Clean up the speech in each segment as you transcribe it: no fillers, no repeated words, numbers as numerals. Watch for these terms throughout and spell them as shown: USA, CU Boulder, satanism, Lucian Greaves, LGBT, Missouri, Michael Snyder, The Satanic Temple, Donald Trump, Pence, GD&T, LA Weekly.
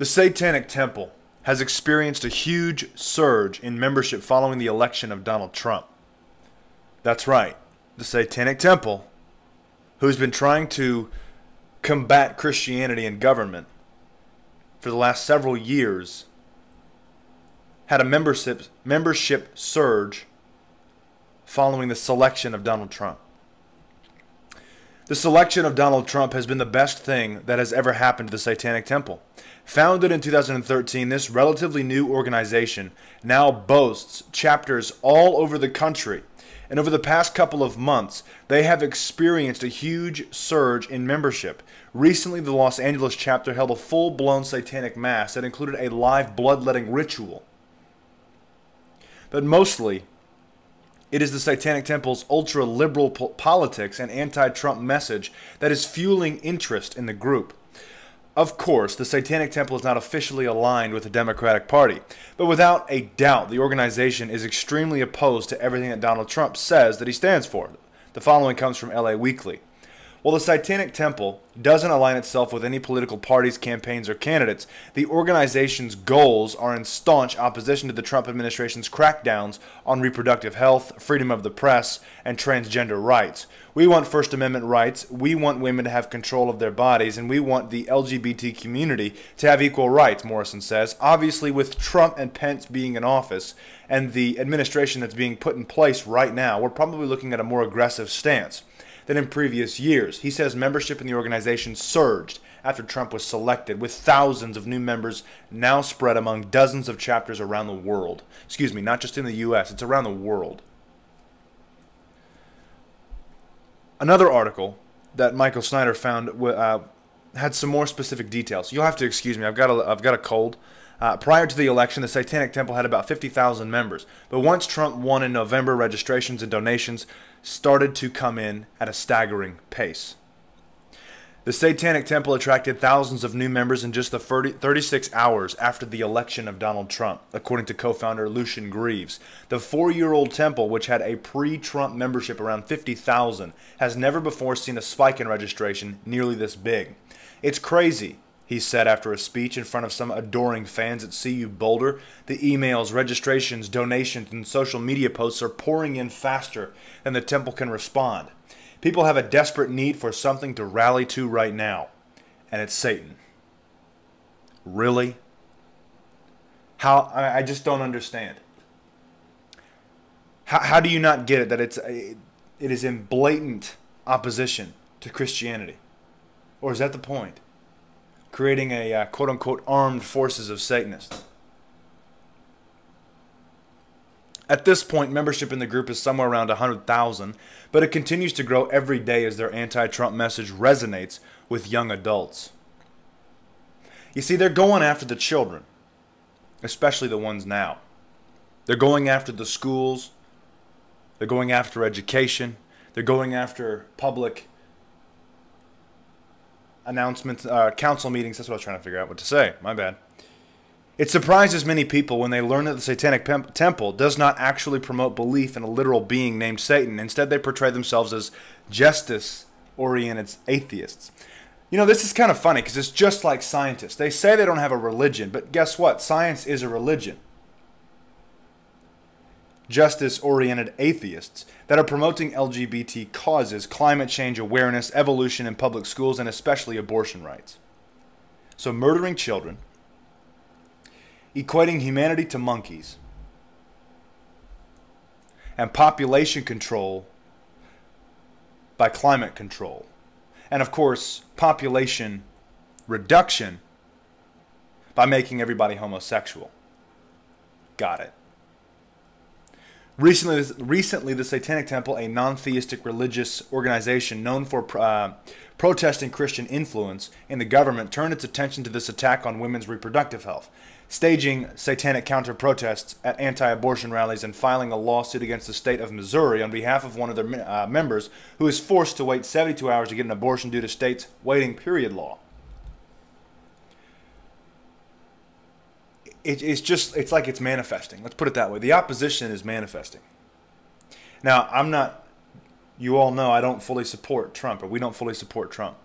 The Satanic Temple has experienced a huge surge in membership following the election of Donald Trump. That's right, the Satanic Temple, who's been trying to combat Christianity in government for the last several years, had a membership surge following the selection of Donald Trump. The selection of Donald Trump has been the best thing that has ever happened to the Satanic Temple. Founded in 2013, this relatively new organization now boasts chapters all over the country. And over the past couple of months, they have experienced a huge surge in membership. Recently, the Los Angeles chapter held a full-blown satanic mass that included a live bloodletting ritual. But mostly, it is the Satanic Temple's ultra-liberal politics and anti-Trump message that is fueling interest in the group. Of course, the Satanic Temple is not officially aligned with the Democratic Party, but without a doubt, the organization is extremely opposed to everything that Donald Trump says that he stands for. The following comes from LA Weekly. While the Satanic Temple doesn't align itself with any political parties, campaigns, or candidates, the organization's goals are in staunch opposition to the Trump administration's crackdowns on reproductive health, freedom of the press, and transgender rights. We want First Amendment rights, we want women to have control of their bodies, and we want the LGBT community to have equal rights, Morrison says. Obviously, with Trump and Pence being in office and the administration that's being put in place right now, we're probably looking at a more aggressive stance than in previous years. He says membership in the organization surged after Trump was selected, with thousands of new members now spread among dozens of chapters around the world. Excuse me, not just in the U.S., it's around the world. Another article that Michael Snyder found had some more specific details. You'll have to excuse me, I've got a cold. Prior to the election, the Satanic Temple had about 50,000 members. But once Trump won in November, registrations and donations started to come in at a staggering pace. The Satanic Temple attracted thousands of new members in just the 36 hours after the election of Donald Trump, according to co-founder Lucian Greaves. The four-year-old temple, which had a pre-Trump membership around 50,000, has never before seen a spike in registration nearly this big. It's crazy, he said after a speech in front of some adoring fans at CU Boulder. The emails, registrations, donations, and social media posts are pouring in faster than the temple can respond. People have a desperate need for something to rally to right now, and it's Satan. Really? I just don't understand. How do you not get it that it is in blatant opposition to Christianity? Or is that the point? Creating a quote-unquote armed forces of Satanists. At this point, membership in the group is somewhere around 100,000, but it continues to grow every day as their anti-Trump message resonates with young adults. You see, they're going after the children, especially the ones now. They're going after the schools, they're going after education, they're going after public announcements, council meetings. That's what I was trying to figure out what to say. My bad. It surprises many people when they learn that the Satanic Temple does not actually promote belief in a literal being named Satan. Instead, they portray themselves as justice-oriented atheists. You know, this is kind of funny because it's just like scientists. They say they don't have a religion, but guess what? Science is a religion. Justice-oriented atheists that are promoting LGBT causes, climate change awareness, evolution in public schools, and especially abortion rights. So murdering children, equating humanity to monkeys, and population control by climate control. And of course, population reduction by making everybody homosexual. Got it. Recently, the Satanic Temple, a non-theistic religious organization known for protesting Christian influence in the government, turned its attention to this attack on women's reproductive health, staging satanic counter-protests at anti-abortion rallies and filing a lawsuit against the state of Missouri on behalf of one of their members who is forced to wait 72 hours to get an abortion due to state's waiting period law. It's like it's manifesting. Let's put it that way. The opposition is manifesting. Now, you all know I don't fully support Trump, or we don't fully support Trump.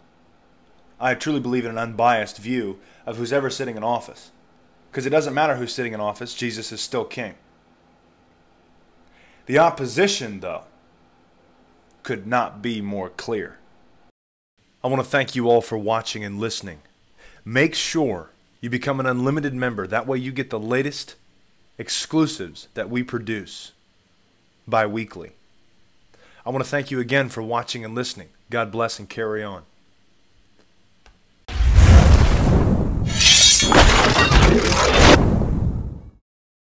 I truly believe in an unbiased view of who's ever sitting in office. Because it doesn't matter who's sitting in office, Jesus is still king. The opposition, though, could not be more clear. I want to thank you all for watching and listening. Make sure you become an unlimited member. That way you get the latest exclusives that we produce bi-weekly. I want to thank you again for watching and listening. God bless and carry on.